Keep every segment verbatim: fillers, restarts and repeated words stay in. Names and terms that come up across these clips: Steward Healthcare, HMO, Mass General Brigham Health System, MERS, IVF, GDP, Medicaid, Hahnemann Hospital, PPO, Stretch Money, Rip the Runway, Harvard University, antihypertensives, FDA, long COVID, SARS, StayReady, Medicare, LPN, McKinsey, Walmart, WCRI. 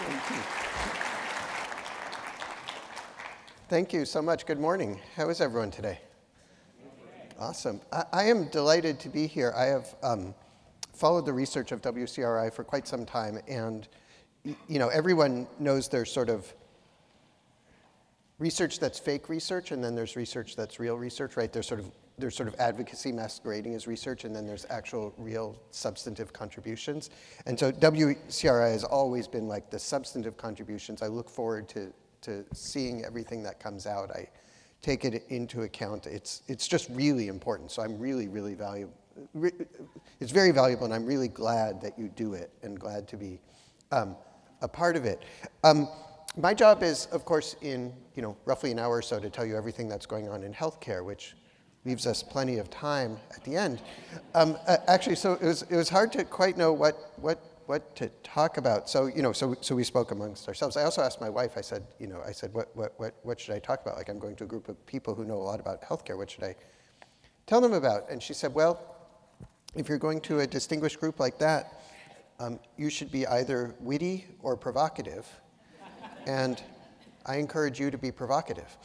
Thank you. Thank you so much. Good morning. How is everyone today? Awesome. I, I am delighted to be here. I have um, followed the research of W C R I for quite some time, and you know, everyone knows there's sort of research that's fake research, and then there's research that's real research, right? There's sort of there's sort of advocacy masquerading as research, and then there's actual real substantive contributions. And so W C R I has always been like the substantive contributions. I look forward to, to seeing everything that comes out. I take it into account. It's, it's just really important. So I'm really, really valuable. It's very valuable, and I'm really glad that you do it and glad to be um, a part of it. Um, my job is, of course, in you know roughly an hour or so to tell you everything that's going on in healthcare, which leaves us plenty of time at the end. Um, uh, actually, so it was it was hard to quite know what what what to talk about. So you know, so so we spoke amongst ourselves. I also asked my wife. I said, you know, I said, what what what what should I talk about? Like, I'm going to a group of people who know a lot about healthcare. What should I tell them about? And she said, well, if you're going to a distinguished group like that, um, you should be either witty or provocative, and I encourage you to be provocative.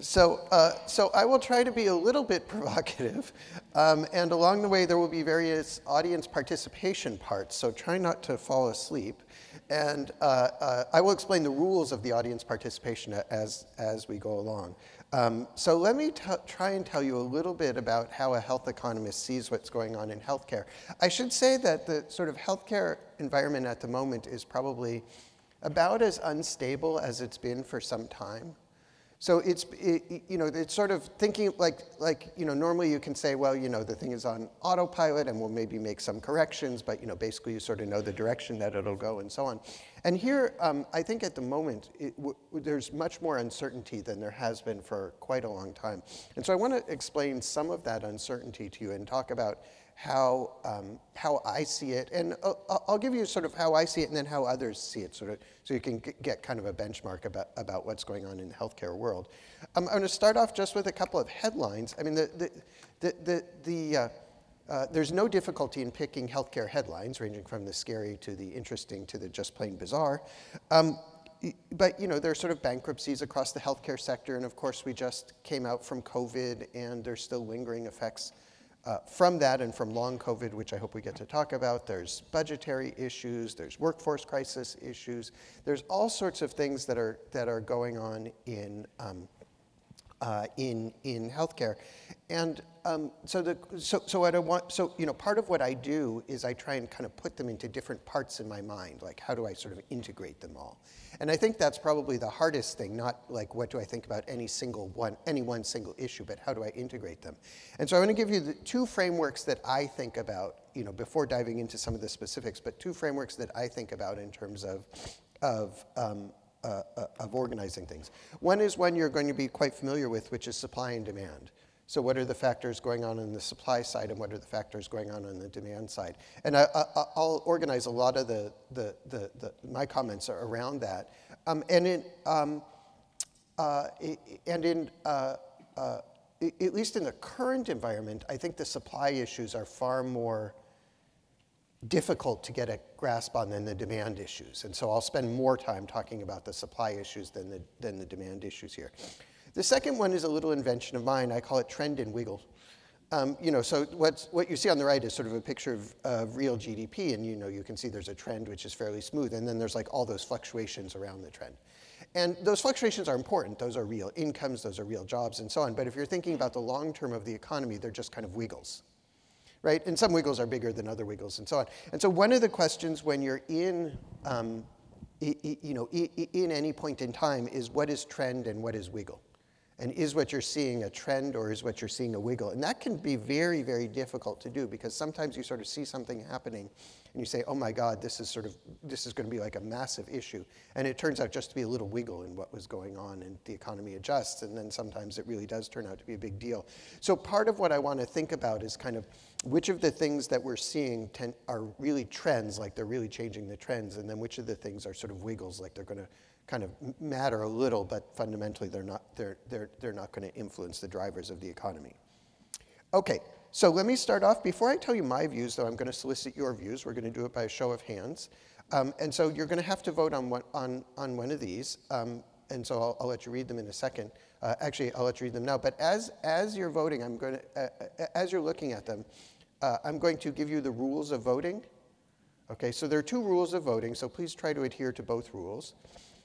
So, uh, so I will try to be a little bit provocative, um, and along the way there will be various audience participation parts, so try not to fall asleep. And uh, uh, I will explain the rules of the audience participation as, as we go along. Um, so let me try and tell you a little bit about how a health economist sees what's going on in healthcare. I should say that the sort of healthcare environment at the moment is probably about as unstable as it's been for some time. So it's, it, you know, it's sort of thinking like, like, you know, normally you can say, well, you know, the thing is on autopilot and we'll maybe make some corrections, but, you know, basically you sort of know the direction that it'll go and so on. And here, um, I think at the moment, it, w there's much more uncertainty than there has been for quite a long time. And so I want to explain some of that uncertainty to you and talk about how, um, how I see it. And I'll, I'll give you sort of how I see it and then how others see it, sort of, so you can get kind of a benchmark about, about what's going on in the healthcare world. Um, I'm going to start off just with a couple of headlines. I mean, the, the, the, the, the, uh, uh, there's no difficulty in picking healthcare headlines, ranging from the scary to the interesting to the just plain bizarre. Um, But, you know, there are sort of bankruptcies across the healthcare sector, and of course we just came out from COVID, and there's still lingering effects uh, from that and from long COVID, which I hope we get to talk about. There's budgetary issues, there's workforce crisis issues, there's all sorts of things that are, that are going on in, um, uh, in, in healthcare. And um, so, the, so, so I don't want, so, you know, part of what I do is I try and kind of put them into different parts in my mind, like how do I sort of integrate them all? And I think that's probably the hardest thing, not like what do I think about any single one, any one single issue, but how do I integrate them? And so I want to give you the two frameworks that I think about, you know, before diving into some of the specifics, but two frameworks that I think about in terms of, of, um, uh, uh, of organizing things. One is one you're going to be quite familiar with, which is supply and demand. So what are the factors going on on the supply side, and what are the factors going on on the demand side? And I, I, I'll organize a lot of the, the, the, the my comments are around that. Um, and in, um, uh, and in uh, uh, at least in the current environment, I think the supply issues are far more difficult to get a grasp on than the demand issues. And so I'll spend more time talking about the supply issues than the, than the demand issues here. The second one is a little invention of mine. I call it trend and wiggle. Um, you know, so what's, what you see on the right is sort of a picture of, of real G D P, and you know, you can see there's a trend which is fairly smooth, and then there's like all those fluctuations around the trend. And those fluctuations are important. Those are real incomes, those are real jobs, and so on. But if you're thinking about the long term of the economy, they're just kind of wiggles, right? And some wiggles are bigger than other wiggles, and so on. And so one of the questions when you're in um, I, I, you know, I, I, in any point in time is what is trend and what is wiggle? And is what you're seeing a trend or is what you're seeing a wiggle? And that can be very, very difficult to do because sometimes you sort of see something happening and you say, oh my God, this is sort of, this is gonna be like a massive issue. And it turns out just to be a little wiggle in what was going on and the economy adjusts, and then sometimes it really does turn out to be a big deal. So part of what I wanna think about is kind of which of the things that we're seeing tend, are really trends, like they're really changing the trends, and then which of the things are sort of wiggles, like they're gonna kind of matter a little, but fundamentally they're not, they're, they're, they're not going to influence the drivers of the economy. Okay, So let me start off. Before I tell you my views, though, I'm going to solicit your views. We're going to do it by a show of hands. Um, and so you're going to have to vote on one, on, on one of these. Um, and so I'll, I'll let you read them in a second. Uh, actually, I'll let you read them now. But as, as you're voting, I'm going to, uh, as you're looking at them, uh, I'm going to give you the rules of voting. Okay, so there are two rules of voting, so please try to adhere to both rules.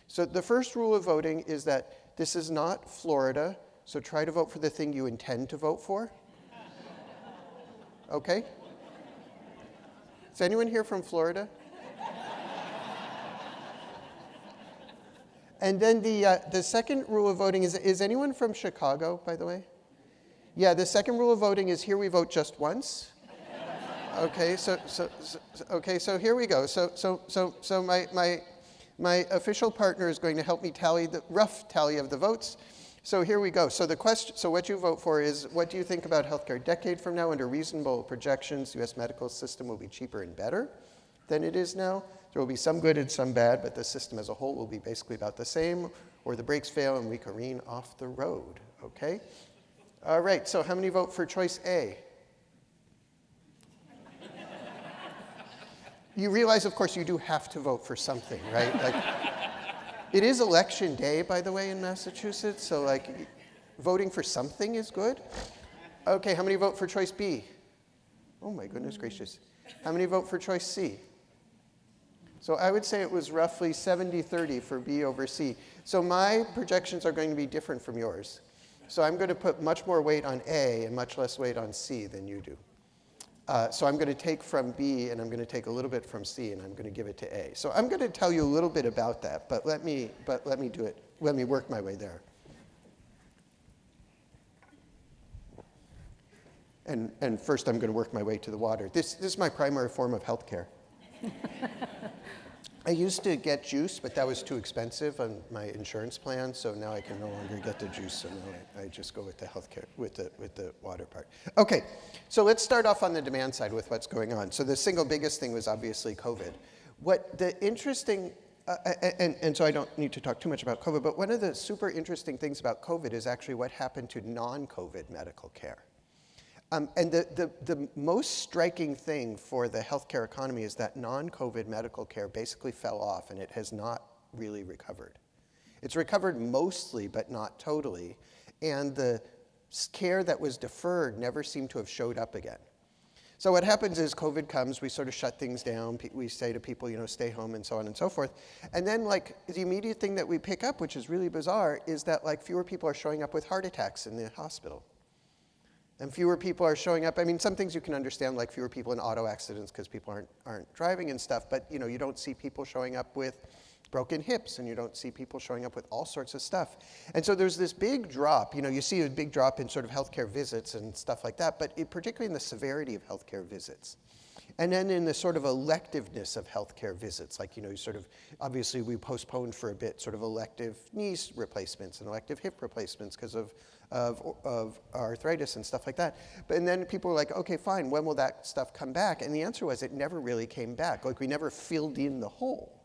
So the first rule of voting is that this is not Florida, so try to vote for the thing you intend to vote for. Okay? Is anyone here from Florida? And then the, uh, the second rule of voting is, is anyone from Chicago, by the way? Yeah, the second rule of voting is here we vote just once. Okay, so, so, so, okay, so here we go. So, so, so, so my, my, my official partner is going to help me tally the rough tally of the votes. So here we go. So the question, so what you vote for is, what do you think about healthcare a decade from now? Under reasonable projections, U S medical system will be cheaper and better than it is now. There will be some good and some bad, but the system as a whole will be basically about the same, or the brakes fail and we careen off the road, okay? All right, so how many vote for choice A? You realize, of course, you do have to vote for something, right? Like, it is election day, by the way, in Massachusetts, so like, voting for something is good. Okay, how many vote for choice B? Oh my goodness gracious. How many vote for choice C? So I would say it was roughly seventy thirty for B over C. So my projections are going to be different from yours. So I'm going to put much more weight on A and much less weight on C than you do. Uh, so I'm going to take from B, and I'm going to take a little bit from C, and I'm going to give it to A. So I'm going to tell you a little bit about that, but let me, but let me do it. Let me work my way there. And, and first, I'm going to work my way to the water. This, this is my primary form of healthcare. I used to get juice, but that was too expensive on my insurance plan, so now I can no longer get the juice, so now I, I just go with the healthcare, with the, with the water part. Okay, so let's start off on the demand side with what's going on. So the single biggest thing was obviously COVID. What the interesting, uh, and, and so I don't need to talk too much about COVID, but one of the super interesting things about COVID is actually what happened to non-COVID medical care. Um, and the, the, the most striking thing for the healthcare economy is that non-COVID medical care basically fell off, and it has not really recovered. It's recovered mostly, but not totally. And the care that was deferred never seemed to have showed up again. So what happens is COVID comes, we sort of shut things down. We say to people, you know, stay home and so on and so forth. And then like the immediate thing that we pick up, which is really bizarre, is that like fewer people are showing up with heart attacks in the hospital. And fewer people are showing up. I mean, some things you can understand, like fewer people in auto accidents because people aren't, aren't driving and stuff, but you know, you don't see people showing up with broken hips, and you don't see people showing up with all sorts of stuff. And so there's this big drop. You know, you see a big drop in sort of healthcare visits and stuff like that, but it, particularly in the severity of healthcare visits. And then in the sort of electiveness of healthcare visits, like, you know, you sort of, obviously we postponed for a bit sort of elective knee replacements and elective hip replacements because of, of, of arthritis and stuff like that. But and then people were like, okay, fine, when will that stuff come back? And the answer was it never really came back. Like we never filled in the hole.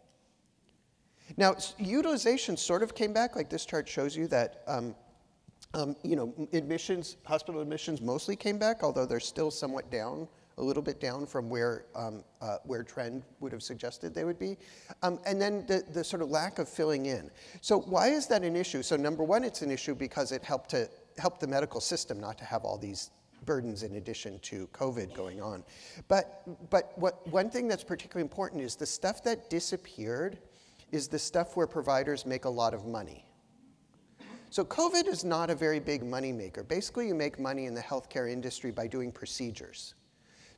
Now, utilization sort of came back, like this chart shows you that, um, um, you know, admissions, hospital admissions mostly came back, although they're still somewhat down. A little bit down from where, um, uh, where trend would have suggested they would be. Um, and then the, the sort of lack of filling in. So why is that an issue? So number one, it's an issue because it helped to help the medical system not to have all these burdens in addition to COVID going on. But, but what, one thing that's particularly important is the stuff that disappeared is the stuff where providers make a lot of money. So COVID is not a very big money maker. Basically, you make money in the healthcare industry by doing procedures.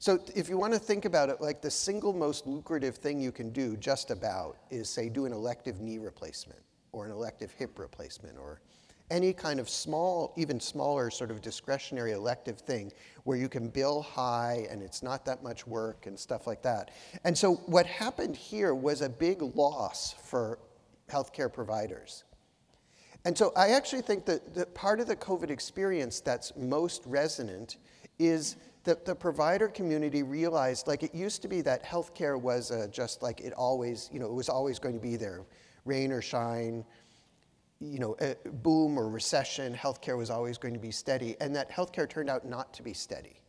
So if you want to think about it, like the single most lucrative thing you can do just about is say do an elective knee replacement or an elective hip replacement or any kind of small, even smaller sort of discretionary elective thing where you can bill high and it's not that much work and stuff like that. And so what happened here was a big loss for healthcare providers. And so I actually think that the part of the COVID experience that's most resonant is that the provider community realized, like it used to be that healthcare was uh, just like it always, you know, it was always going to be there, rain or shine, you know, uh, boom or recession, healthcare was always going to be steady, and that healthcare turned out not to be steady.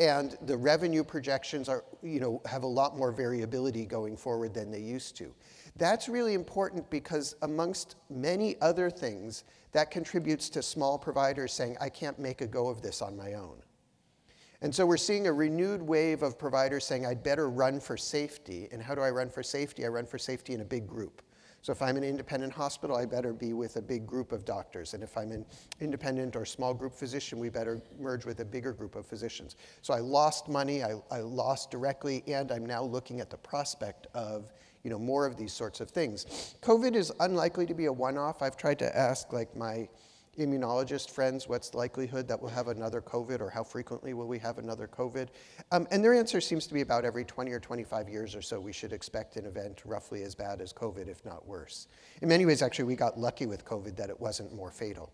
And the revenue projections are, you know, have a lot more variability going forward than they used to. That's really important because amongst many other things, that contributes to small providers saying, I can't make a go of this on my own. And so we're seeing a renewed wave of providers saying, I'd better run for safety. And how do I run for safety? I run for safety in a big group. So if I'm an independent hospital, I better be with a big group of doctors. And if I'm an independent or small group physician, we better merge with a bigger group of physicians. So I lost money, I, I lost directly, and I'm now looking at the prospect of, you know, more of these sorts of things. COVID is unlikely to be a one-off. I've tried to ask, like, my immunologist friends, what's the likelihood that we'll have another COVID, or how frequently will we have another COVID? Um, and their answer seems to be about every twenty or twenty-five years or so we should expect an event roughly as bad as COVID, if not worse. In many ways, actually, we got lucky with COVID that it wasn't more fatal.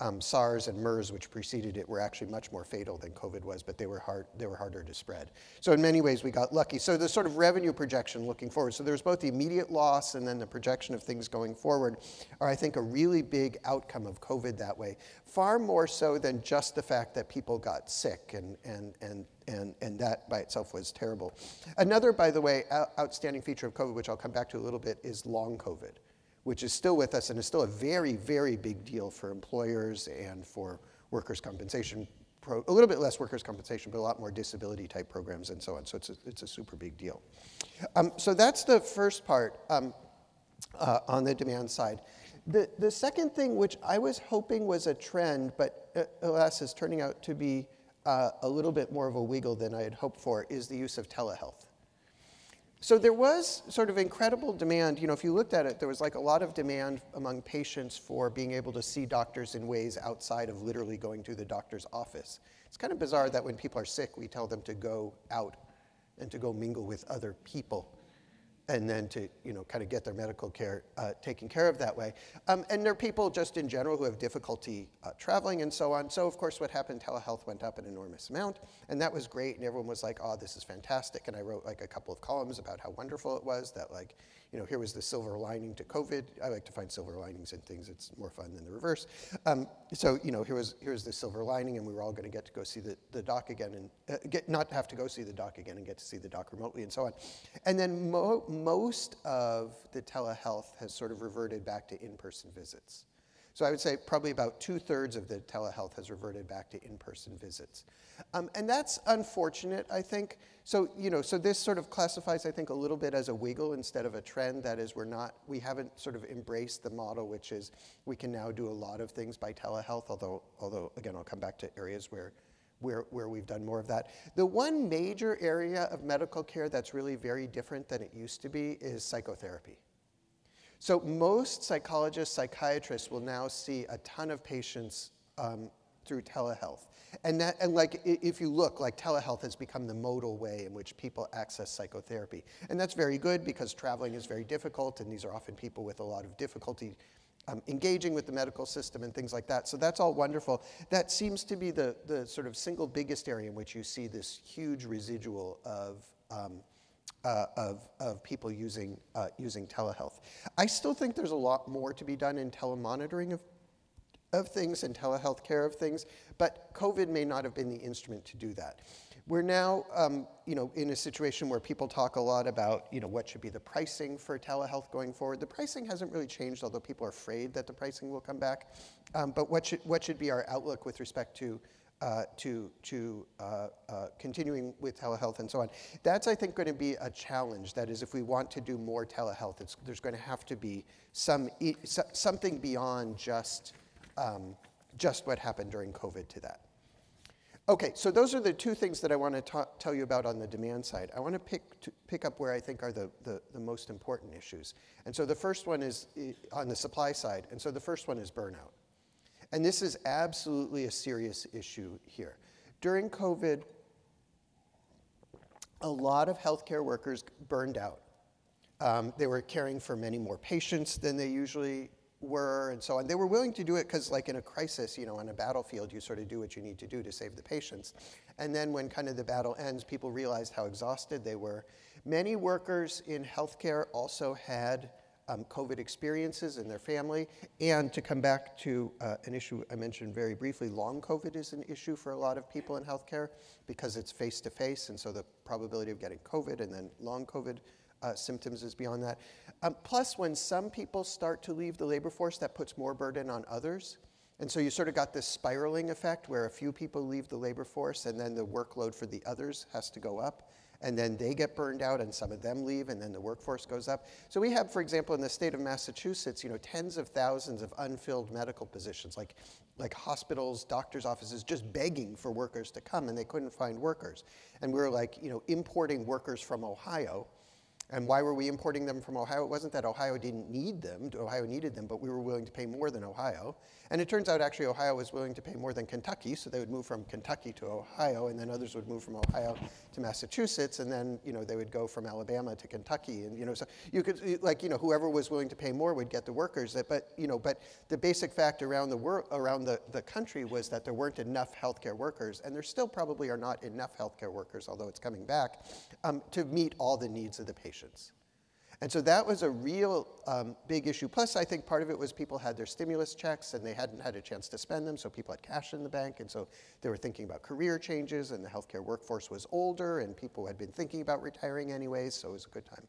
Um, SARS and MERS, which preceded it, were actually much more fatal than COVID was, but they were hard, they were harder to spread. So in many ways, we got lucky. So the sort of revenue projection looking forward, so there's both the immediate loss and then the projection of things going forward are, I think, a really big outcome of COVID that way, far more so than just the fact that people got sick, and, and, and, and, and that by itself was terrible. Another, by the way, outstanding feature of COVID, which I'll come back to a little bit, is long COVID, which is still with us and is still a very, very big deal for employers and for workers' compensation, pro a little bit less workers' compensation, but a lot more disability-type programs and so on. So it's a, it's a super big deal. Um, so that's the first part um, uh, on the demand side. The, the second thing, which I was hoping was a trend, but alas, is turning out to be uh, a little bit more of a wiggle than I had hoped for, is the use of telehealth. So there was sort of incredible demand. You know, if you looked at it, there was like a lot of demand among patients for being able to see doctors in ways outside of literally going to the doctor's office. It's kind of bizarre that when people are sick, we tell them to go out and to go mingle with other people and then to, you know, kind of get their medical care uh, taken care of that way. Um, and there are people just in general who have difficulty uh, traveling and so on. So of course what happened, telehealth went up an enormous amount, and that was great, and everyone was like, oh, this is fantastic. And I wrote like a couple of columns about how wonderful it was, that like, you know, here was the silver lining to COVID. I like to find silver linings in things. It's more fun than the reverse. Um, so, you know, here was, here was the silver lining, and we were all gonna get to go see the, the doc again, and uh, get, not have to go see the doc again and get to see the doc remotely and so on. And then mo most of the telehealth has sort of reverted back to in-person visits. So I would say probably about two-thirds of the telehealth has reverted back to in-person visits. Um, and that's unfortunate, I think. So, you know, so this sort of classifies, I think, a little bit as a wiggle instead of a trend. That is, we're not, we haven't sort of embraced the model, which is we can now do a lot of things by telehealth, although, although again, I'll come back to areas where Where, where we've done more of that. The one major area of medical care that's really very different than it used to be is psychotherapy. So most psychologists, psychiatrists will now see a ton of patients um, through telehealth. And, that, and like, if you look, like telehealth has become the modal way in which people access psychotherapy. And that's very good because traveling is very difficult, and these are often people with a lot of difficulty Um, engaging with the medical system and things like that. So that's all wonderful. That seems to be the, the sort of single biggest area in which you see this huge residual of, um, uh, of, of people using, uh, using telehealth. I still think there's a lot more to be done in telemonitoring of, of things and telehealth care of things, but COVID may not have been the instrument to do that. We're now, um, you know, in a situation where people talk a lot about, you know, what should be the pricing for telehealth going forward. The pricing hasn't really changed, although people are afraid that the pricing will come back. Um, but what should what should be our outlook with respect to uh, to to uh, uh, continuing with telehealth and so on? That's, I think, going to be a challenge. That is, if we want to do more telehealth, it's, there's going to have to be some e so, something beyond just um, just what happened during COVID to that. Okay, so those are the two things that I want to tell you about on the demand side. I want to pick, to pick up where I think are the, the, the most important issues. And so the first one is on the supply side. And so the first one is burnout. And this is absolutely a serious issue here. During COVID, a lot of healthcare workers burned out. Um, they were caring for many more patients than they usually were and so on. They were willing to do it because, like in a crisis, you know, on a battlefield, you sort of do what you need to do to save the patients. And then when kind of the battle ends, people realized how exhausted they were. Many workers in healthcare also had um, COVID experiences in their family. And to come back to uh, an issue I mentioned very briefly, long COVID is an issue for a lot of people in healthcare because it's face-to-face, and so the probability of getting COVID and then long COVID Uh, symptoms is beyond that. Um, plus, when some people start to leave the labor force, that puts more burden on others. And so you sort of got this spiraling effect where a few people leave the labor force and then the workload for the others has to go up. And then they get burned out and some of them leave and then the workforce goes up. So we have, for example, in the state of Massachusetts, you know, tens of thousands of unfilled medical positions, like, like hospitals, doctors' offices, just begging for workers to come, and they couldn't find workers. And we were like, you know, importing workers from Ohio. And why were we importing them from Ohio? It wasn't that Ohio didn't need them. Ohio needed them, but we were willing to pay more than Ohio. And it turns out actually Ohio was willing to pay more than Kentucky, so they would move from Kentucky to Ohio, and then others would move from Ohio to Massachusetts, and then, you know, they would go from Alabama to Kentucky. And, you know, so you could, like, you know, whoever was willing to pay more would get the workers. That, but, you know, but the basic fact around the world, around the, the country was that there weren't enough healthcare workers, and there still probably are not enough healthcare workers, although it's coming back, um, to meet all the needs of the patient. And so that was a real um, big issue. Plus, I think part of it was people had their stimulus checks and they hadn't had a chance to spend them, so people had cash in the bank, and so they were thinking about career changes, and the healthcare workforce was older, and people had been thinking about retiring anyways, so it was a good time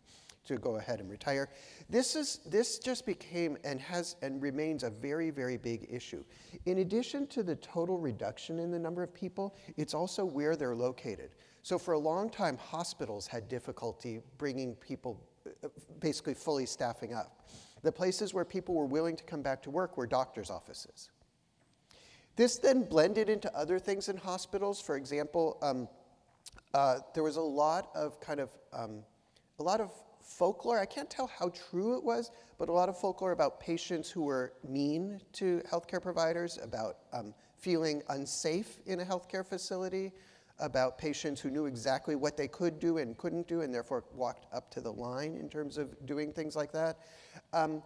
to go ahead and retire. This is, this just became and has and remains a very, very big issue. In addition to the total reduction in the number of people, it's also where they're located. So for a long time, hospitals had difficulty bringing people, basically fully staffing up. The places where people were willing to come back to work were doctors' offices. This then blended into other things in hospitals. For example, um, uh, there was a lot of kind of, um, a lot of folklore, I can't tell how true it was, but a lot of folklore about patients who were mean to healthcare providers, about um, feeling unsafe in a healthcare facility, about patients who knew exactly what they could do and couldn't do and therefore walked up to the line in terms of doing things like that. Um,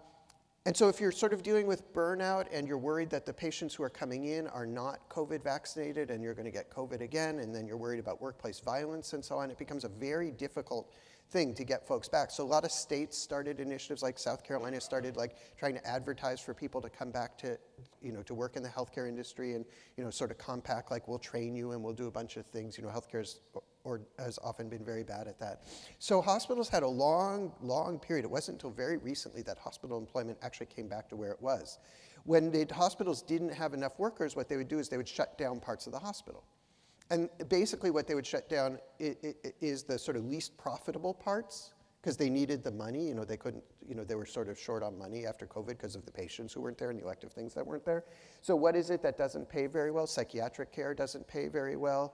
and so if you're sort of dealing with burnout and you're worried that the patients who are coming in are not COVID vaccinated and you're gonna get COVID again, and then you're worried about workplace violence and so on, it becomes a very difficult thing to get folks back. So a lot of states started initiatives, like South Carolina started like trying to advertise for people to come back to, you know, to work in the healthcare industry, and, you know, sort of compact, like, we'll train you and we'll do a bunch of things. You know, healthcare's or has often been very bad at that. So hospitals had a long, long period. It wasn't until very recently that hospital employment actually came back to where it was. When the hospitals didn't have enough workers, what they would do is they would shut down parts of the hospital. And basically what they would shut down is the sort of least profitable parts, because they needed the money. You know, they couldn't, you know, they were sort of short on money after COVID because of the patients who weren't there and the elective things that weren't there. So what is it that doesn't pay very well? Psychiatric care doesn't pay very well.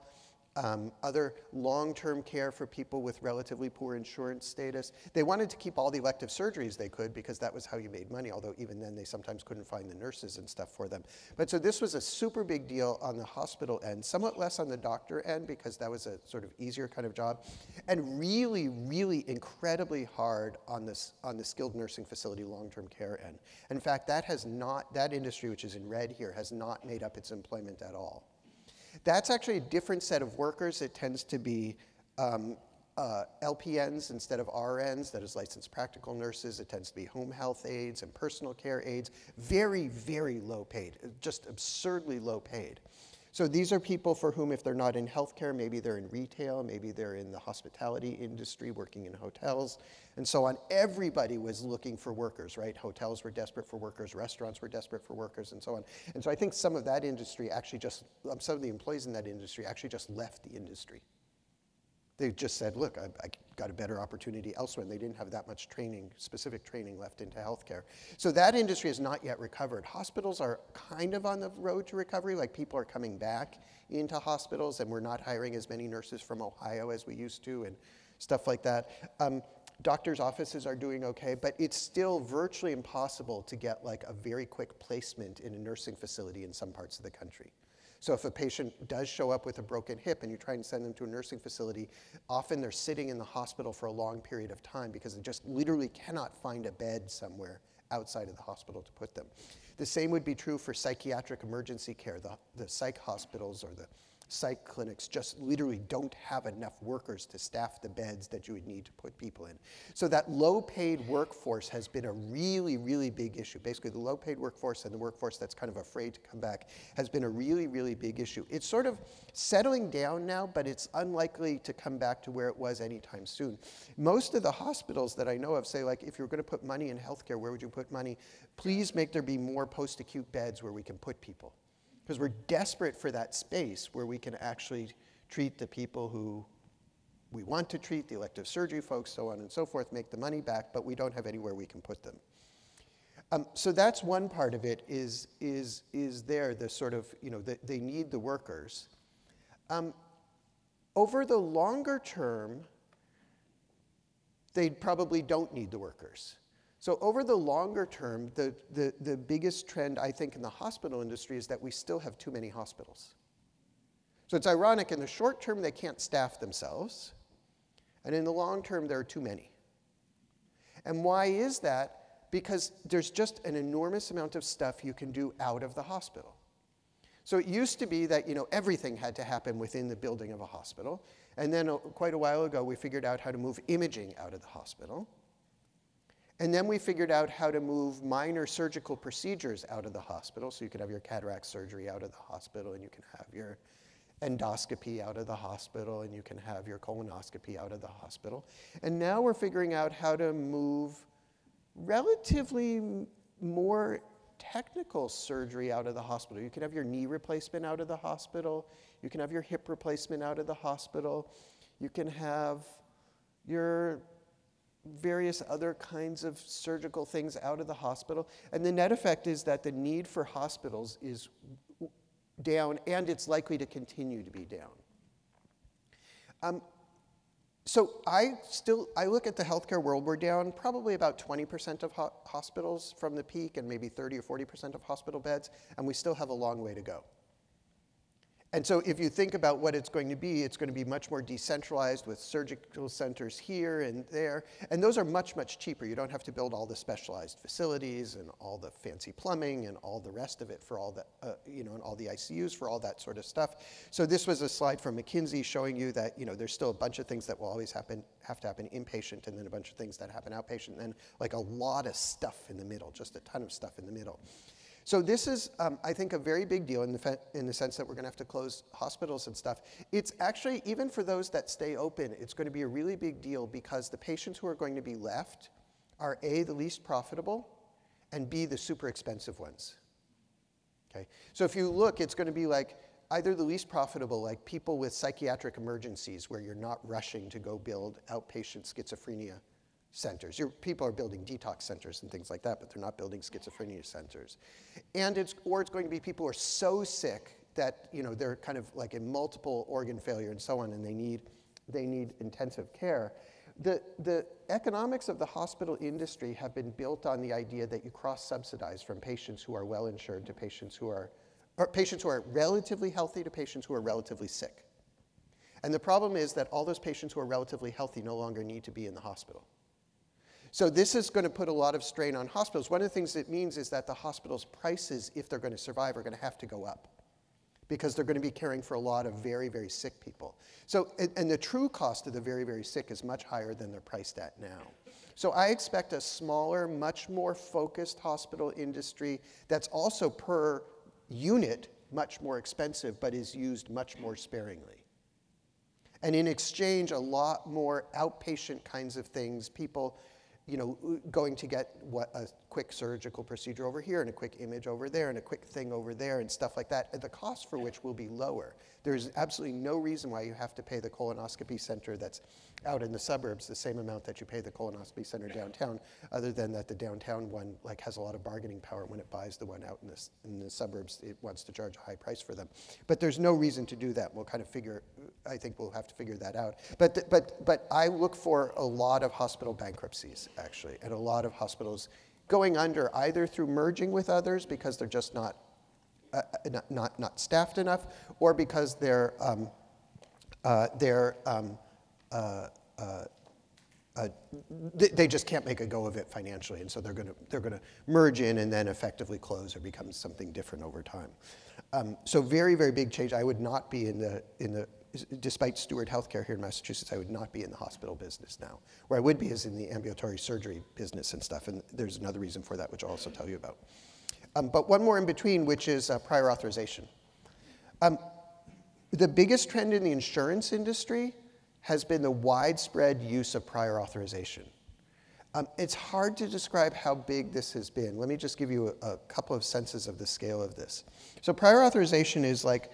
Um, other long-term care for people with relatively poor insurance status. They wanted to keep all the elective surgeries they could because that was how you made money, although even then they sometimes couldn't find the nurses and stuff for them. But so this was a super big deal on the hospital end, somewhat less on the doctor end because that was a sort of easier kind of job, and really, really incredibly hard on this on the skilled nursing facility long-term care end. In fact, that has not, that industry, which is in red here, has not made up its employment at all. That's actually a different set of workers. It tends to be um, uh, L P Ns instead of R Ns, that is licensed practical nurses. It tends to be home health aides and personal care aides. Very, very low paid, just absurdly low paid. So these are people for whom, if they're not in healthcare, maybe they're in retail, maybe they're in the hospitality industry, working in hotels, and so on. Everybody was looking for workers, right? Hotels were desperate for workers, restaurants were desperate for workers, and so on. And so I think some of that industry actually just, some of the employees in that industry actually just left the industry. They just said, look, I, I got a better opportunity elsewhere, and they didn't have that much training, specific training left into healthcare. So that industry has not yet recovered. Hospitals are kind of on the road to recovery, like people are coming back into hospitals, and we're not hiring as many nurses from Ohio as we used to, and stuff like that. Um, doctors' offices are doing okay, but it's still virtually impossible to get like a very quick placement in a nursing facility in some parts of the country. So if a patient does show up with a broken hip and you try and send them to a nursing facility, often they're sitting in the hospital for a long period of time because they just literally cannot find a bed somewhere outside of the hospital to put them. The same would be true for psychiatric emergency care. The, the psych hospitals or the psych clinics just literally don't have enough workers to staff the beds that you would need to put people in. So that low-paid workforce has been a really, really big issue. Basically, the low-paid workforce and the workforce that's kind of afraid to come back has been a really, really big issue. It's sort of settling down now, but it's unlikely to come back to where it was anytime soon. Most of the hospitals that I know of say, like, if you're going to put money in healthcare, where would you put money? Please make there be more post-acute beds where we can put people. Because we're desperate for that space where we can actually treat the people who we want to treat, the elective surgery folks, so on and so forth, make the money back, but we don't have anywhere we can put them. Um, so that's one part of it is, is, is there, the sort of, you know, the, they need the workers. Um, over the longer term, they probably don't need the workers. So over the longer term, the, the, the biggest trend, I think, in the hospital industry is that we still have too many hospitals. So it's ironic, in the short term, they can't staff themselves. And in the long term, there are too many. And why is that? Because there's just an enormous amount of stuff you can do out of the hospital. So it used to be that, you know, everything had to happen within the building of a hospital. And then uh, quite a while ago, we figured out how to move imaging out of the hospital. And then we figured out how to move minor surgical procedures out of the hospital. So you could have your cataract surgery out of the hospital, and you can have your endoscopy out of the hospital, and you can have your colonoscopy out of the hospital. And now we're figuring out how to move relatively more technical surgery out of the hospital. You can have your knee replacement out of the hospital. You can have your hip replacement out of the hospital. You can have your various other kinds of surgical things out of the hospital. And the net effect is that the need for hospitals is down, and it's likely to continue to be down. Um, so I still, I look at the healthcare world, we're down probably about twenty percent of ho- hospitals from the peak, and maybe thirty or forty percent of hospital beds, and we still have a long way to go. And so if you think about what it's going to be, it's going to be much more decentralized with surgical centers here and there. And those are much, much cheaper. You don't have to build all the specialized facilities and all the fancy plumbing and all the rest of it for all the, uh, you know, and all the I C Us for all that sort of stuff. So this was a slide from McKinsey showing you that, you know, there's still a bunch of things that will always happen, have to happen inpatient, and then a bunch of things that happen outpatient, and then like a lot of stuff in the middle, just a ton of stuff in the middle. So this is, um, I think, a very big deal in the, in the sense that we're going to have to close hospitals and stuff. It's actually, even for those that stay open, it's going to be a really big deal because the patients who are going to be left are A, the least profitable, and B, the super expensive ones. Okay? So if you look, it's going to be like either the least profitable, like people with psychiatric emergencies where you're not rushing to go build outpatient schizophrenia centers. Your people are building detox centers and things like that, but they're not building schizophrenia centers. And it's, or it's going to be people who are so sick that, you know, they're kind of like in multiple organ failure and so on, and they need, they need intensive care. The, the economics of the hospital industry have been built on the idea that you cross-subsidize from patients who are well-insured to patients who are, or patients who are relatively healthy to patients who are relatively sick. And the problem is that all those patients who are relatively healthy no longer need to be in the hospital. So this is going to put a lot of strain on hospitals. One of the things it means is that the hospital's prices, if they're going to survive, are going to have to go up because they're going to be caring for a lot of very, very sick people. So, and, and the true cost of the very, very sick is much higher than they're priced at now. So I expect a smaller, much more focused hospital industry that's also per unit much more expensive but is used much more sparingly. And in exchange, a lot more outpatient kinds of things, people, you know, going to get what a quick surgical procedure over here and a quick image over there and a quick thing over there and stuff like that, at the cost for which will be lower. There's absolutely no reason why you have to pay the colonoscopy center that's out in the suburbs the same amount that you pay the colonoscopy center downtown, other than that the downtown one like has a lot of bargaining power. When it buys the one out in the, in the suburbs, it wants to charge a high price for them. But there's no reason to do that. We'll kind of figure, I think we'll have to figure that out. But, th but, but I look for a lot of hospital bankruptcies, actually, and a lot of hospitals going under either through merging with others because they're just not uh, not, not not staffed enough, or because they're um, uh, they're um, uh, uh, uh, th they just can't make a go of it financially, and so they're going to they're going to merge in and then effectively close or become something different over time. Um, so very, very big change. I would not be in the, in the, despite Steward Healthcare here in Massachusetts, I would not be in the hospital business now. Where I would be is in the ambulatory surgery business and stuff, and there's another reason for that, which I'll also tell you about. Um, but one more in between, which is uh, prior authorization. Um, the biggest trend in the insurance industry has been the widespread use of prior authorization. Um, it's hard to describe how big this has been. Let me just give you a, a couple of senses of the scale of this. So prior authorization is like,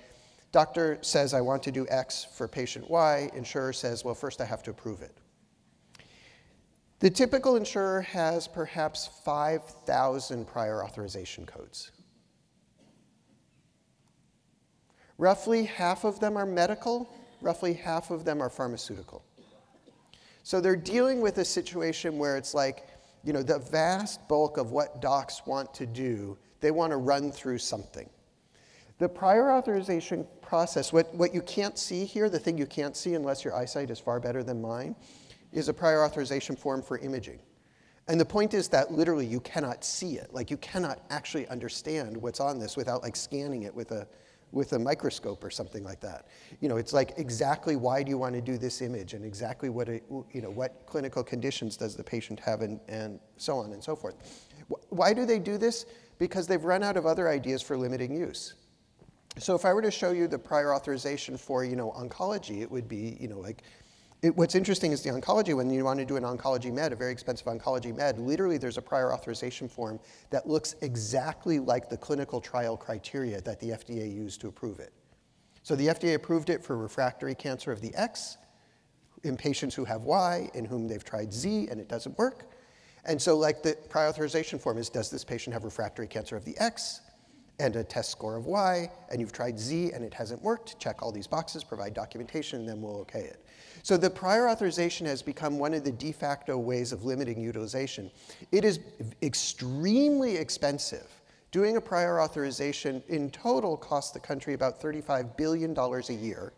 doctor says I want to do X for patient Y, insurer says, well, first I have to approve it. The typical insurer has perhaps five thousand prior authorization codes. Roughly half of them are medical, roughly half of them are pharmaceutical. So they're dealing with a situation where it's like, you know, the vast bulk of what docs want to do, they want to run through something. The prior authorization process, what, what you can't see here, the thing you can't see unless your eyesight is far better than mine, is a prior authorization form for imaging. And the point is that literally you cannot see it. Like you cannot actually understand what's on this without like scanning it with a, with a microscope or something like that. You know, it's like exactly why do you want to do this image and exactly what, it, you know, what clinical conditions does the patient have and, and so on and so forth. Why do they do this? Because they've run out of other ideas for limiting use. So if I were to show you the prior authorization for, you know, oncology, it would be, you know, like, it, what's interesting is the oncology, when you want to do an oncology med, a very expensive oncology med, literally there's a prior authorization form that looks exactly like the clinical trial criteria that the F D A used to approve it. So the F D A approved it for refractory cancer of the X in patients who have Y, in whom they've tried Z and it doesn't work. And so like the prior authorization form is, does this patient have refractory cancer of the X and a test score of Y, and you've tried Z and it hasn't worked, check all these boxes, provide documentation, and then we'll okay it. So the prior authorization has become one of the de facto ways of limiting utilization. It is extremely expensive. Doing a prior authorization in total costs the country about thirty-five billion dollars a year.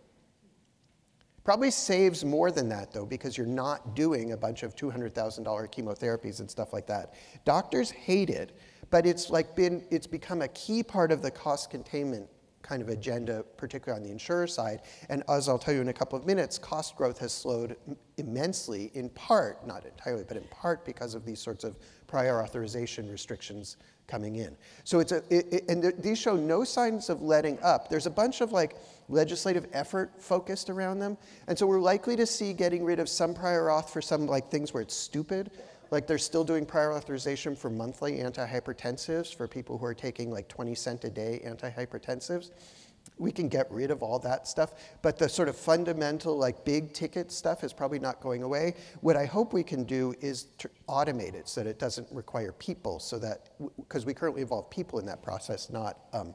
Probably saves more than that though, because you're not doing a bunch of two hundred thousand dollar chemotherapies and stuff like that. Doctors hate it, but it's like been, it's become a key part of the cost containment kind of agenda, particularly on the insurer side. And as I'll tell you in a couple of minutes, cost growth has slowed immensely, in part, not entirely, but in part because of these sorts of prior authorization restrictions coming in. So it's a, it, it, and th these show no signs of letting up. There's a bunch of like legislative effort focused around them. And so we're likely to see getting rid of some prior auth for some like things where it's stupid. Like they're still doing prior authorization for monthly antihypertensives for people who are taking like twenty cent a day antihypertensives. We can get rid of all that stuff, but the sort of fundamental like big ticket stuff is probably not going away. What I hope we can do is to automate it so that it doesn't require people, so that, because we currently involve people in that process, not, um,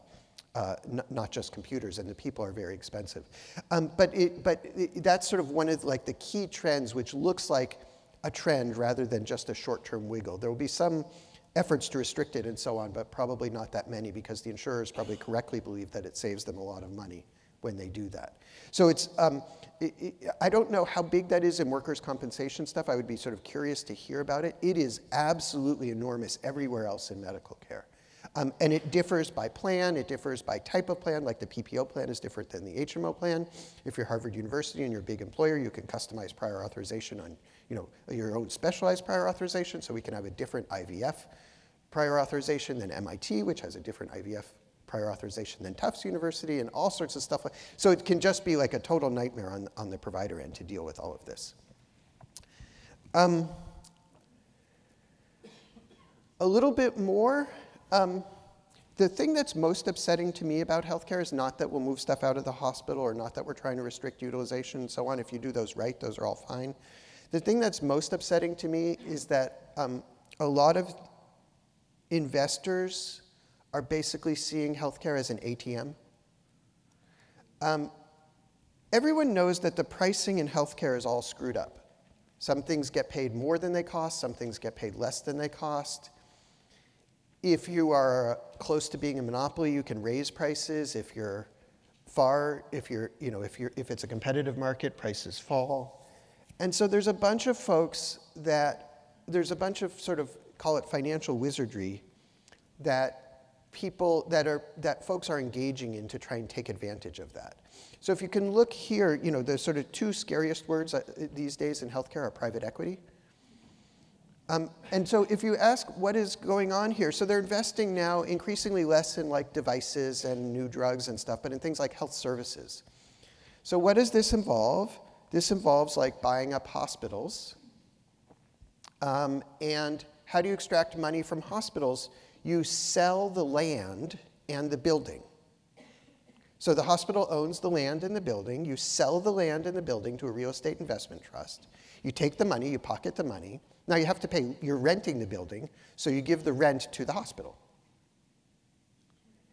Uh, not just computers, and the people are very expensive. Um, but it, but it, that's sort of one of like the key trends, which looks like a trend rather than just a short-term wiggle. There will be some efforts to restrict it and so on, but probably not that many, because the insurers probably correctly believe that it saves them a lot of money when they do that. So it's, um, it, it, I don't know how big that is in workers' compensation stuff. I would be sort of curious to hear about it. It is absolutely enormous everywhere else in medical care. Um, and it differs by plan, it differs by type of plan, like the P P O plan is different than the H M O plan. If you're Harvard University and you're a big employer, you can customize prior authorization on, you know, your own specialized prior authorization, so we can have a different I V F prior authorization than M I T, which has a different I V F prior authorization than Tufts University, and all sorts of stuff. So it can just be like a total nightmare on, on the provider end to deal with all of this. Um, a little bit more. Um, the thing that's most upsetting to me about healthcare is not that we'll move stuff out of the hospital or not that we're trying to restrict utilization and so on. If you do those right, those are all fine. The thing that's most upsetting to me is that um, a lot of investors are basically seeing healthcare as an A T M. Um, everyone knows that the pricing in healthcare is all screwed up. Some things get paid more than they cost, some things get paid less than they cost. If you are close to being a monopoly, you can raise prices. If you're far, if you're, you know, if you're, if it's a competitive market, prices fall. And so there's a bunch of folks that, there's a bunch of sort of, call it financial wizardry, that people that are that folks are engaging in to try and take advantage of that. So if you can look here, you know, the sort of two scariest words these days in healthcare are private equity. Um, and so if you ask what is going on here, so they're investing now increasingly less in like devices and new drugs and stuff, but in things like health services. So what does this involve? This involves like buying up hospitals. Um, and how do you extract money from hospitals? You sell the land and the building. So the hospital owns the land and the building. You sell the land and the building to a real estate investment trust. You take the money, you pocket the money. Now you have to pay, you're renting the building, so you give the rent to the hospital.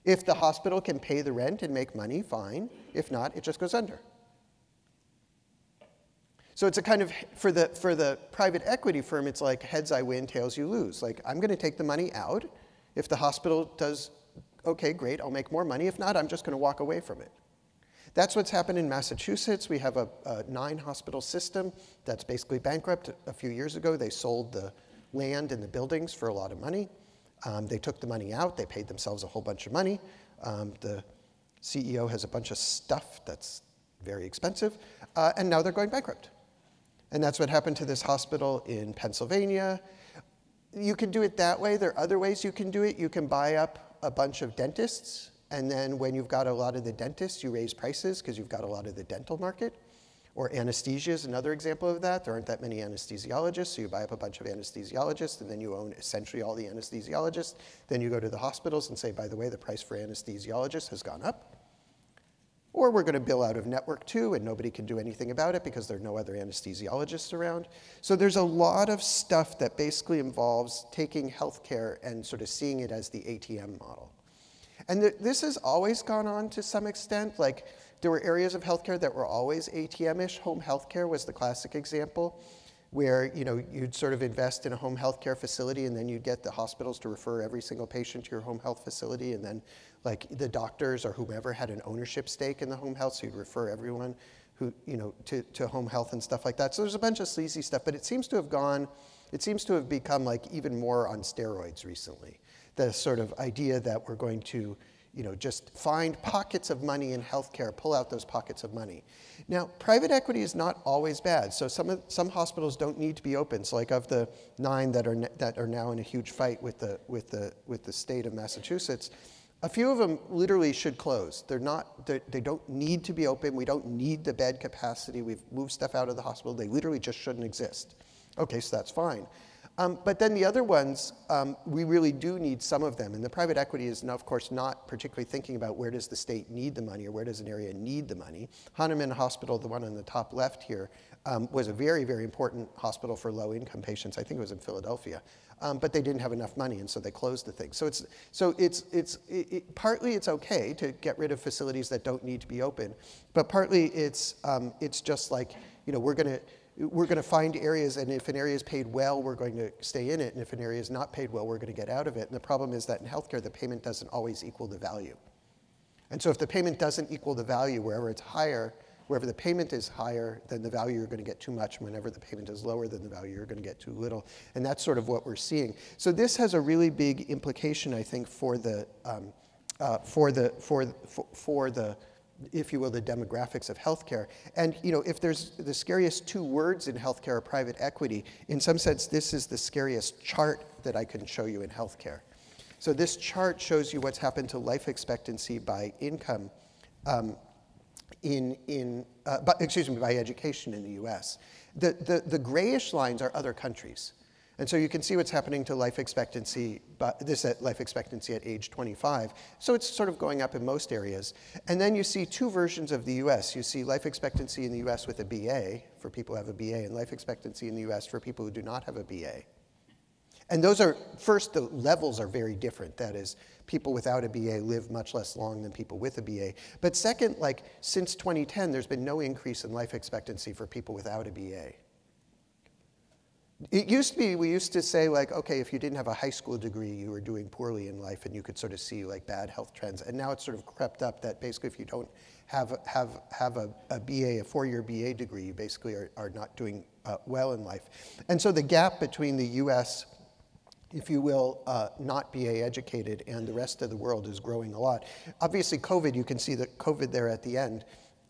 If the hospital can pay the rent and make money, fine. If not, it just goes under. So it's a kind of, for the, for the private equity firm, it's like heads I win, tails you lose. Like, I'm gonna take the money out. If the hospital does okay, great, I'll make more money. If not, I'm just gonna walk away from it. That's what's happened in Massachusetts. We have a, a nine hospital system that's basically bankrupt. A few years ago, they sold the land and the buildings for a lot of money. Um, they took the money out, they paid themselves a whole bunch of money. Um, the C E O has a bunch of stuff that's very expensive, uh, and now they're going bankrupt. And that's what happened to this hospital in Pennsylvania. You can do it that way. There are other ways you can do it. You can buy up a bunch of dentists, and then when you've got a lot of the dentists, you raise prices because you've got a lot of the dental market. Or anesthesia is another example of that. There aren't that many anesthesiologists, so you buy up a bunch of anesthesiologists, and then you own essentially all the anesthesiologists. Then you go to the hospitals and say, by the way, the price for anesthesiologists has gone up. Or we're going to bill out of network too, and nobody can do anything about it because there are no other anesthesiologists around. So there's a lot of stuff that basically involves taking healthcare and sort of seeing it as the A T M model. And th this has always gone on to some extent. Like, there were areas of healthcare that were always A T M-ish. Home healthcare was the classic example, where, you know, you'd sort of invest in a home healthcare facility, and then you'd get the hospitals to refer every single patient to your home health facility, and then like the doctors or whomever had an ownership stake in the home health, so you'd refer everyone who, you know, to, to home health and stuff like that. So there's a bunch of sleazy stuff, but it seems to have gone, it seems to have become like even more on steroids recently. The sort of idea that we're going to, you know, just find pockets of money in healthcare, pull out those pockets of money. Now, private equity is not always bad. So some of, some hospitals don't need to be open. So, like, of the nine that are that are now in a huge fight with the with the with the state of Massachusetts, a few of them literally should close. They're not. They're, they don't need to be open. We don't need the bed capacity. We've moved stuff out of the hospital. They literally just shouldn't exist. Okay, so that's fine. Um, but then the other ones, um, we really do need some of them. And the private equity is, of course, not particularly thinking about where does the state need the money or where does an area need the money. Hahnemann Hospital, the one on the top left here, um, was a very, very important hospital for low-income patients. I think it was in Philadelphia. Um, but they didn't have enough money, and so they closed the thing. So it's, so it's, it's it, it, partly it's okay to get rid of facilities that don't need to be open. But partly it's, um, it's just like, you know, we're going to... We're going to find areas, and if an area is paid well, we're going to stay in it, and if an area is not paid well, we're going to get out of it. And the problem is that in healthcare, the payment doesn't always equal the value. And so if the payment doesn't equal the value, wherever it's higher, wherever the payment is higher, then the value you're going to get too much, and whenever the payment is lower, then the value you're going to get too little. And that's sort of what we're seeing. So this has a really big implication, I think, for the, um, uh, for the, for, for, for the, if you will, the demographics of healthcare. And, you know, if there's the scariest two words in healthcare are private equity, in some sense, this is the scariest chart that I can show you in healthcare. So this chart shows you what's happened to life expectancy by income um, in, in uh, by, excuse me, by education in the U S. The, the, the grayish lines are other countries. And so you can see what's happening to life expectancy, but this at life expectancy at age twenty-five. So it's sort of going up in most areas. And then you see two versions of the U S. You see life expectancy in the U S with a B A for people who have a B A, and life expectancy in the U S for people who do not have a B A. And those are, first, the levels are very different. That is, people without a B A live much less long than people with a B A. But second, like, since twenty ten, there's been no increase in life expectancy for people without a B A. It used to be, we used to say, like, okay, if you didn't have a high school degree, you were doing poorly in life, and you could sort of see, like, bad health trends. And now it's sort of crept up that basically if you don't have, have, have a, a B A, a four-year B A degree, you basically are, are not doing uh, well in life. And so the gap between the U S if you will, uh, not B A educated, and the rest of the world is growing a lot. Obviously, COVID, you can see that COVID there at the end,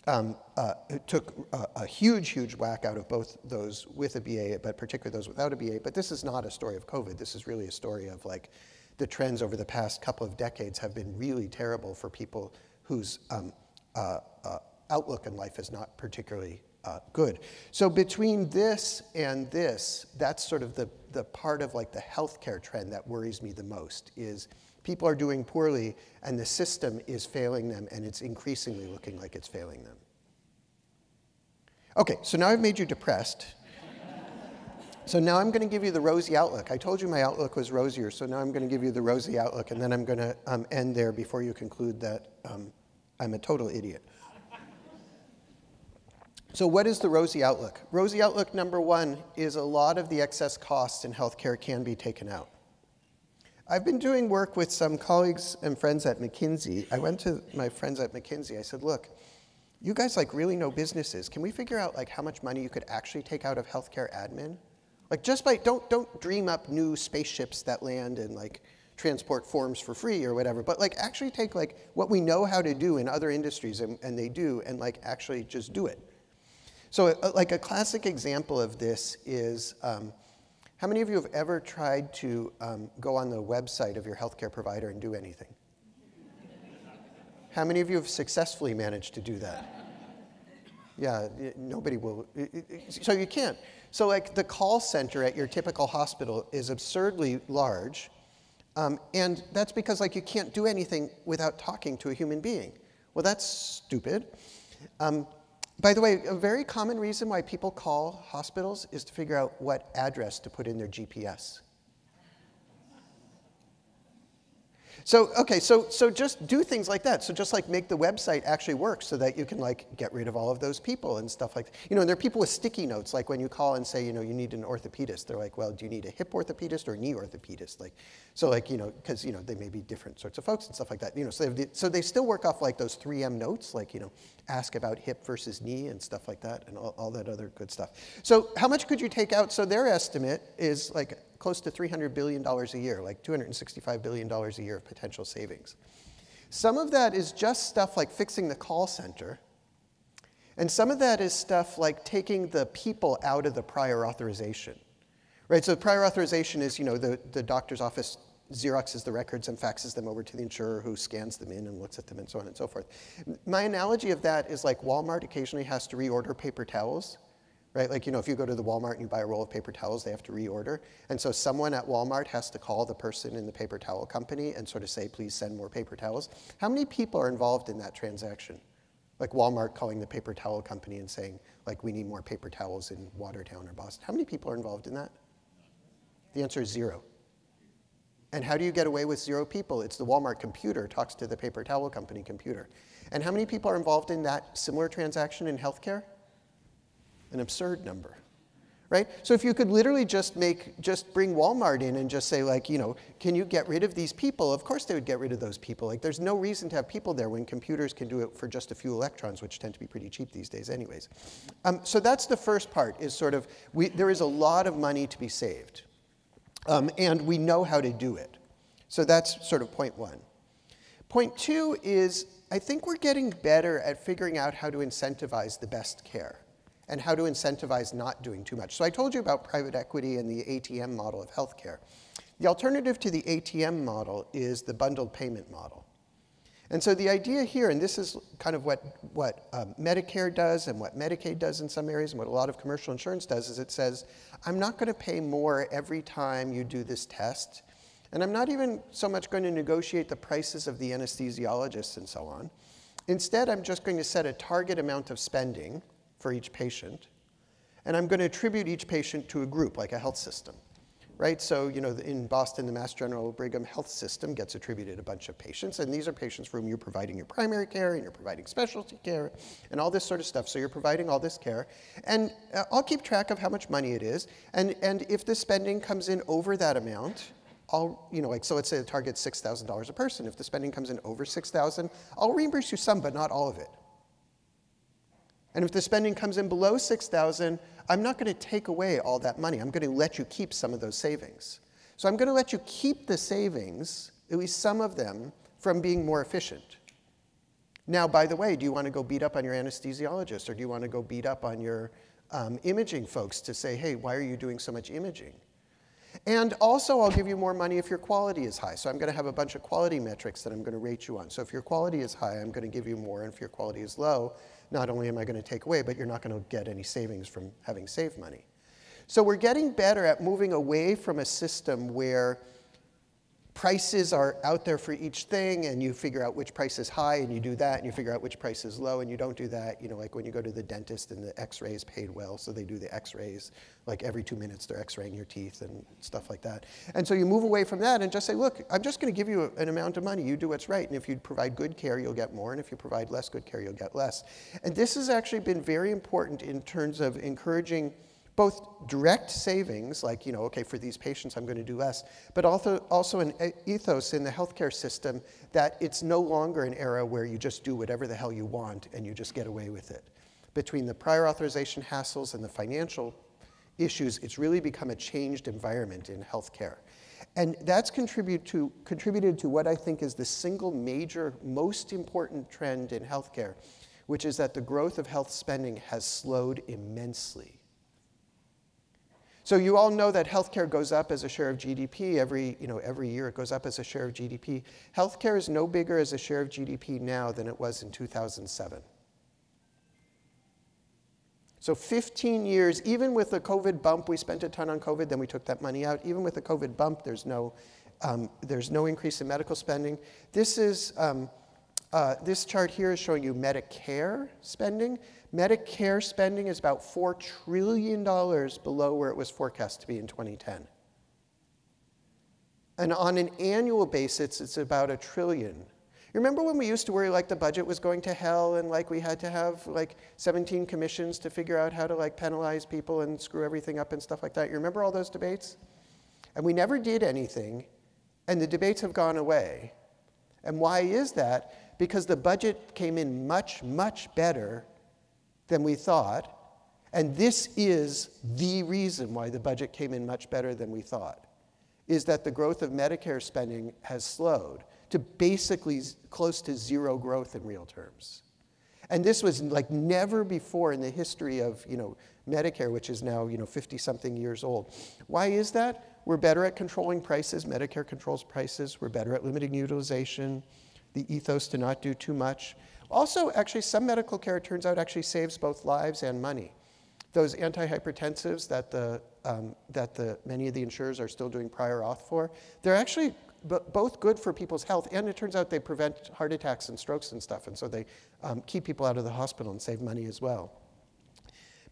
um, uh, it took a, a huge, huge whack out of both those with a B A, but particularly those without a B A. But this is not a story of COVID. This is really a story of, like, the trends over the past couple of decades have been really terrible for people whose um, uh, uh, outlook in life is not particularly Uh, good. So between this and this, that's sort of the, the part of like the healthcare trend that worries me the most, is people are doing poorly and the system is failing them, and it's increasingly looking like it's failing them. Okay, so now I've made you depressed. So now I'm going to give you the rosy outlook. I told you my outlook was rosier, so now I'm going to give you the rosy outlook, and then I'm going to um, end there before you conclude that um, I'm a total idiot. So what is the rosy outlook? Rosy outlook number one is a lot of the excess costs in healthcare can be taken out. I've been doing work with some colleagues and friends at McKinsey. I went to my friends at McKinsey. I said, look, you guys like really know businesses. Can we figure out like how much money you could actually take out of healthcare admin? Like just by, don't, don't dream up new spaceships that land and like transport forms for free or whatever, but like actually take like what we know how to do in other industries, and, and they do, and like actually just do it. So like a classic example of this is, um, how many of you have ever tried to um, go on the website of your healthcare provider and do anything? How many of you have successfully managed to do that? Yeah, nobody will, so you can't. So like the call center at your typical hospital is absurdly large, um, and that's because like you can't do anything without talking to a human being. Well, that's stupid. Um, By the way, a very common reason why people call hospitals is to figure out what address to put in their G P S. So, okay, so, so just do things like that. So just like make the website actually work so that you can like get rid of all of those people and stuff like that. You know, and there are people with sticky notes, like when you call and say, you know, you need an orthopedist. They're like, well, do you need a hip orthopedist or a knee orthopedist? Like, so like, you know, because, you know, they may be different sorts of folks and stuff like that. You know, so they, so they still work off like those three M notes, like, you know, ask about hip versus knee and stuff like that, and all, all that other good stuff. So how much could you take out? So their estimate is like close to three hundred billion dollars a year, like two hundred sixty-five billion dollars a year of potential savings. Some of that is just stuff like fixing the call center, and some of that is stuff like taking the people out of the prior authorization, right? So prior authorization is, you know, the, the doctor's office Xeroxes the records and faxes them over to the insurer, who scans them in and looks at them, and so on and so forth. My analogy of that is like Walmart occasionally has to reorder paper towels, right? Like, you know, if you go to the Walmart and you buy a roll of paper towels, they have to reorder. And so someone at Walmart has to call the person in the paper towel company and sort of say, please send more paper towels. How many people are involved in that transaction? Like Walmart calling the paper towel company and saying, like, we need more paper towels in Watertown or Boston. How many people are involved in that? The answer is zero. And how do you get away with zero people? It's the Walmart computer talks to the paper towel company computer. And how many people are involved in that similar transaction in healthcare? An absurd number, right? So if you could literally just make, just bring Walmart in and just say like, you know, can you get rid of these people? Of course they would get rid of those people. Like there's no reason to have people there when computers can do it for just a few electrons, which tend to be pretty cheap these days anyways. Um, so that's the first part, is sort of, we, there is a lot of money to be saved. Um, and we know how to do it. So that's sort of point one. Point two is, I think we're getting better at figuring out how to incentivize the best care and how to incentivize not doing too much. So I told you about private equity and the A T M model of healthcare. The alternative to the A T M model is the bundled payment model. And so the idea here, and this is kind of what, what um, Medicare does and what Medicaid does in some areas and what a lot of commercial insurance does, is it says, I'm not going to pay more every time you do this test, and I'm not even so much going to negotiate the prices of the anesthesiologists and so on. Instead, I'm just going to set a target amount of spending for each patient, and I'm going to attribute each patient to a group, like a health system. Right? So, you know, in Boston, the Mass General Brigham Health System gets attributed a bunch of patients, and these are patients for whom you're providing your primary care, and you're providing specialty care, and all this sort of stuff. So you're providing all this care, and uh, I'll keep track of how much money it is, and, and if the spending comes in over that amount, I'll, you know, like, so let's say the target's six thousand dollars a person. If the spending comes in over six thousand dollars, I'll reimburse you some, but not all of it. And if the spending comes in below six thousand dollars, I'm not going to take away all that money. I'm going to let you keep some of those savings. So I'm going to let you keep the savings, at least some of them, from being more efficient. Now, by the way, do you want to go beat up on your anesthesiologist, or do you want to go beat up on your um, imaging folks to say, hey, why are you doing so much imaging? And also, I'll give you more money if your quality is high. So I'm going to have a bunch of quality metrics that I'm going to rate you on. So if your quality is high, I'm going to give you more. And if your quality is low, not only am I going to take away, but you're not going to get any savings from having saved money. So we're getting better at moving away from a system where prices are out there for each thing, and you figure out which price is high, and you do that, and you figure out which price is low, and you don't do that. You know, like when you go to the dentist and the x-rays paid well, so they do the x-rays. Like every two minutes, they're x-raying your teeth and stuff like that. And so you move away from that and just say, look, I'm just going to give you an amount of money. You do what's right, and if you provide good care, you'll get more, and if you provide less good care, you'll get less. And this has actually been very important in terms of encouraging both direct savings, like, you know, okay, for these patients I'm going to do less, but also, also an ethos in the healthcare system that it's no longer an era where you just do whatever the hell you want and you just get away with it. Between the prior authorization hassles and the financial issues, it's really become a changed environment in healthcare. And that's contribute to, contributed to what I think is the single major, most important trend in healthcare, which is that the growth of health spending has slowed immensely. So you all know that healthcare goes up as a share of G D P every, you know, every year. It goes up as a share of G D P. Healthcare is no bigger as a share of G D P now than it was in two thousand seven. So fifteen years, even with the COVID bump, we spent a ton on COVID, then we took that money out. Even with the COVID bump, there's no, um, there's no increase in medical spending. This is, um, uh, this chart here is showing you Medicare spending. Medicare spending is about four trillion dollars below where it was forecast to be in twenty ten. And on an annual basis, it's about a trillion. You remember when we used to worry like the budget was going to hell and like we had to have like seventeen commissions to figure out how to like penalize people and screw everything up and stuff like that? You remember all those debates? And we never did anything, and the debates have gone away. And why is that? Because the budget came in much, much better than we thought, and this is the reason why the budget came in much better than we thought, is that the growth of Medicare spending has slowed to basically close to zero growth in real terms. And this was like never before in the history of, you know, Medicare, which is now, you know, fifty-something years old. Why is that? We're better at controlling prices. Medicare controls prices. We're better at limiting utilization, the ethos to not do too much. Also, actually, some medical care, it turns out, actually saves both lives and money. Those antihypertensives that, the, um, that the, many of the insurers are still doing prior auth for, they're actually both good for people's health, and it turns out they prevent heart attacks and strokes and stuff, and so they um, keep people out of the hospital and save money as well.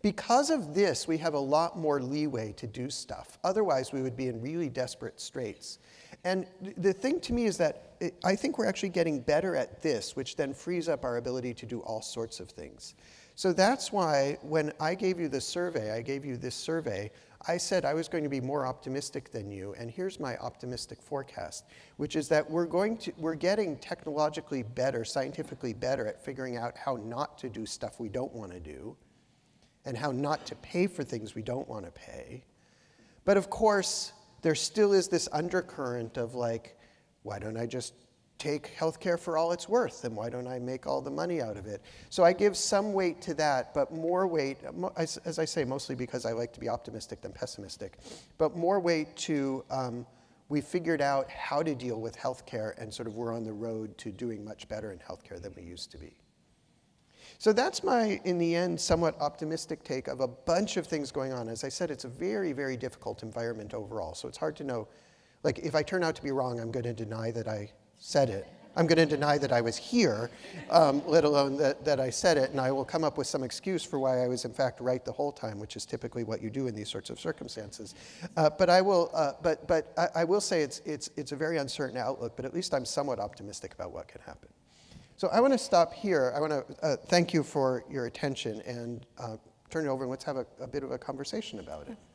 Because of this, we have a lot more leeway to do stuff. Otherwise, we would be in really desperate straits. And the thing to me is that it, I think we're actually getting better at this, which then frees up our ability to do all sorts of things. So that's why when I gave you the survey, I gave you this survey, I said I was going to be more optimistic than you, and here's my optimistic forecast, which is that we're going to, we're getting technologically better, scientifically better at figuring out how not to do stuff we don't want to do, and how not to pay for things we don't want to pay. But of course, there still is this undercurrent of like, why don't I just take healthcare for all it's worth, and why don't I make all the money out of it? So I give some weight to that, but more weight, as, as I say, mostly because I like to be optimistic than pessimistic, but more weight to um, we figured out how to deal with healthcare, and sort of we're on the road to doing much better in healthcare than we used to be. So that's my, in the end, somewhat optimistic take of a bunch of things going on. As I said, it's a very, very difficult environment overall. So it's hard to know, like if I turn out to be wrong, I'm going to deny that I said it. I'm going to deny that I was here, um, let alone that, that I said it. And I will come up with some excuse for why I was, in fact, right the whole time, which is typically what you do in these sorts of circumstances. Uh, but I will, uh, but, but I, I will say it's, it's, it's a very uncertain outlook, but at least I'm somewhat optimistic about what can happen. So I want to stop here. I want to uh, thank you for your attention and uh, turn it over and let's have a, a bit of a conversation about it.